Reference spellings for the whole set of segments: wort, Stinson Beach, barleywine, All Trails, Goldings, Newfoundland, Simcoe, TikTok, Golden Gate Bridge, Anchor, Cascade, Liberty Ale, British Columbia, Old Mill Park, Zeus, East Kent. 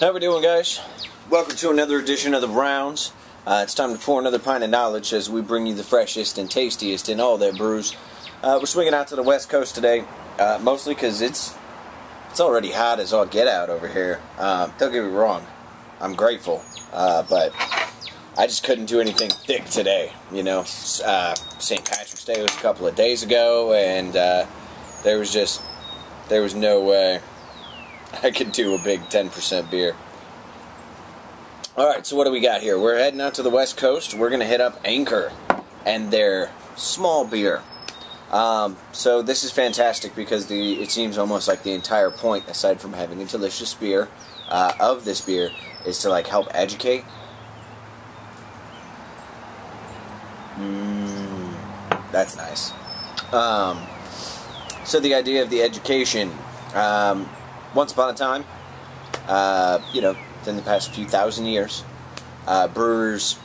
How we doing, guys? Welcome to another edition of The Browns. It's time to pour another pint of knowledge as we bring you the freshest and tastiest in all that brews. We're swinging out to the West Coast today, mostly because it's already hot as all get out over here. Don't get me wrong, I'm grateful, but I just couldn't do anything thick today. You know, St. Patrick's Day was a couple of days ago, and there was no way I could do a big 10% beer. Alright, so what do we got here? We're heading out to the West Coast. We're going to hit up Anchor and their small beer. So this is fantastic because it seems almost like the entire point, aside from having a delicious beer, of this beer, is to like help educate. That's nice. So the idea of the education, once upon a time, you know, in the past few thousand years, brewers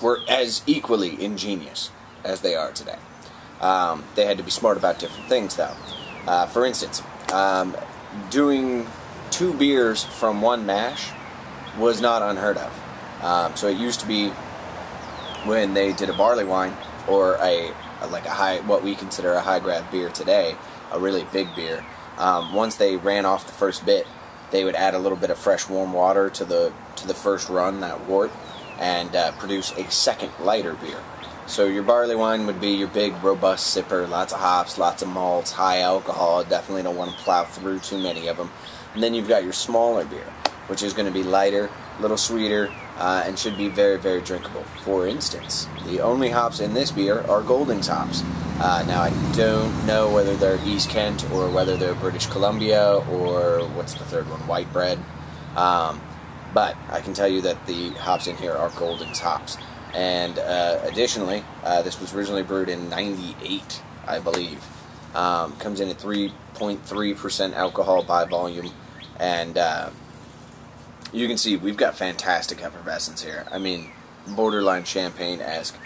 were as equally ingenious as they are today. They had to be smart about different things, though. For instance, doing two beers from one mash was not unheard of. So it used to be when they did a barley wine or a high, what we consider a high grad beer today, a really big beer. Once they ran off the first bit, they would add a little bit of fresh warm water to the first run, that wort, and produce a second lighter beer. So your barley wine would be your big robust sipper, lots of hops, lots of malts, high alcohol. Definitely don't want to plow through too many of them. And then you've got your smaller beer, which is going to be lighter, a little sweeter, and should be very, very drinkable. For instance, the only hops in this beer are Goldings hops. Now, I don't know whether they're East Kent or whether they're British Columbia or what's the third one, white bread. But I can tell you that the hops in here are Goldings hops. And additionally, this was originally brewed in 98, I believe. Comes in at 3.3% alcohol by volume. And you can see we've got fantastic effervescence here. I mean, borderline champagne-esque.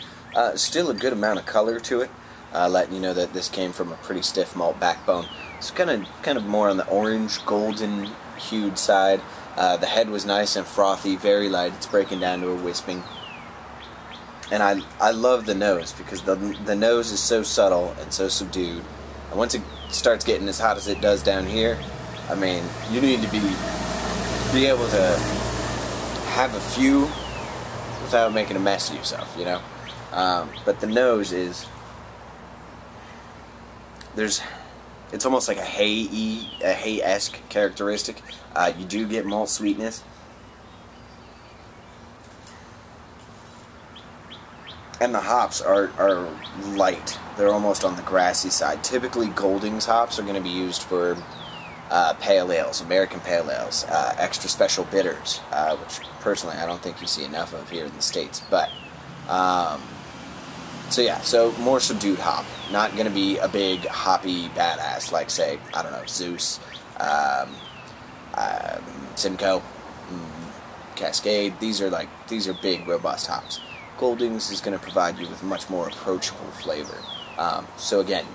Still a good amount of color to it. Letting you know that this came from a pretty stiff malt backbone. It's kind of more on the orange, golden hued side. The head was nice and frothy, very light. It's breaking down to a wisping. And I love the nose because the nose is so subtle and so subdued. And once it starts getting as hot as it does down here, I mean, you need to be able to have a few without making a mess of yourself, you know. But the nose is... it's almost like a hay-esque characteristic. You do get malt sweetness, and the hops are light. They're almost on the grassy side. Typically, Goldings hops are going to be used for pale ales, American pale ales, extra special bitters, which personally I don't think you see enough of here in the States. But so yeah, so more subdued hop. Not going to be a big hoppy badass like, say, I don't know, Zeus, Simcoe, Cascade. These are big, robust hops. Goldings is going to provide you with much more approachable flavor. So again,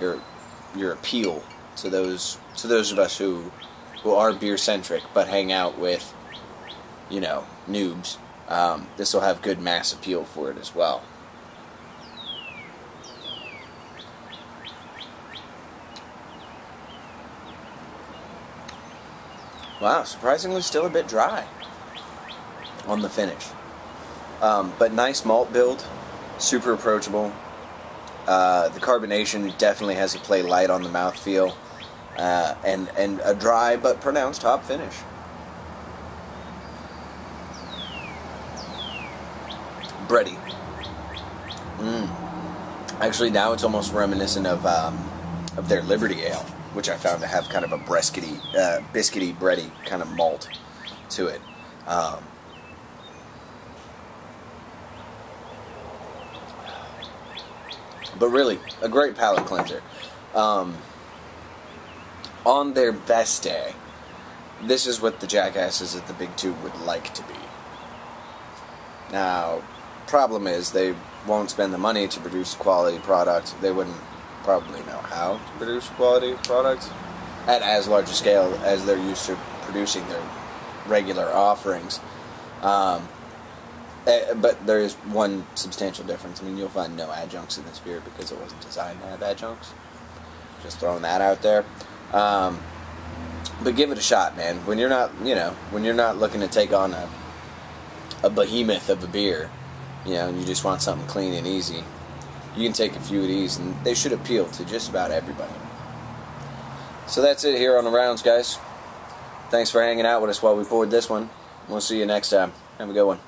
your appeal to those of us who are beer centric but hang out with, you know, noobs. This will have good mass appeal for it as well. Wow, surprisingly still a bit dry on the finish. But nice malt build, super approachable. The carbonation definitely has a play light on the mouthfeel, and a dry but pronounced hop finish. Bready. Actually, now it's almost reminiscent of their Liberty Ale, which I found to have kind of a biscuity, bready kind of malt to it. But really, a great palate cleanser. On their best day, this is what the jackasses at the Big Two would like to be. Now, problem is they won't spend the money to produce quality product. They wouldn't probably know how to produce quality products at as large a scale as they're used to producing their regular offerings. But there is one substantial difference. I mean, you'll find no adjuncts in this beer because it wasn't designed to have adjuncts. Just throwing that out there. But give it a shot, man. When you're not, when you're not looking to take on a behemoth of a beer, and you just want something clean and easy, you can take a few of these, and they should appeal to just about everybody. So that's it here on the rounds, guys. Thanks for hanging out with us while we poured this one. We'll see you next time. Have a good one.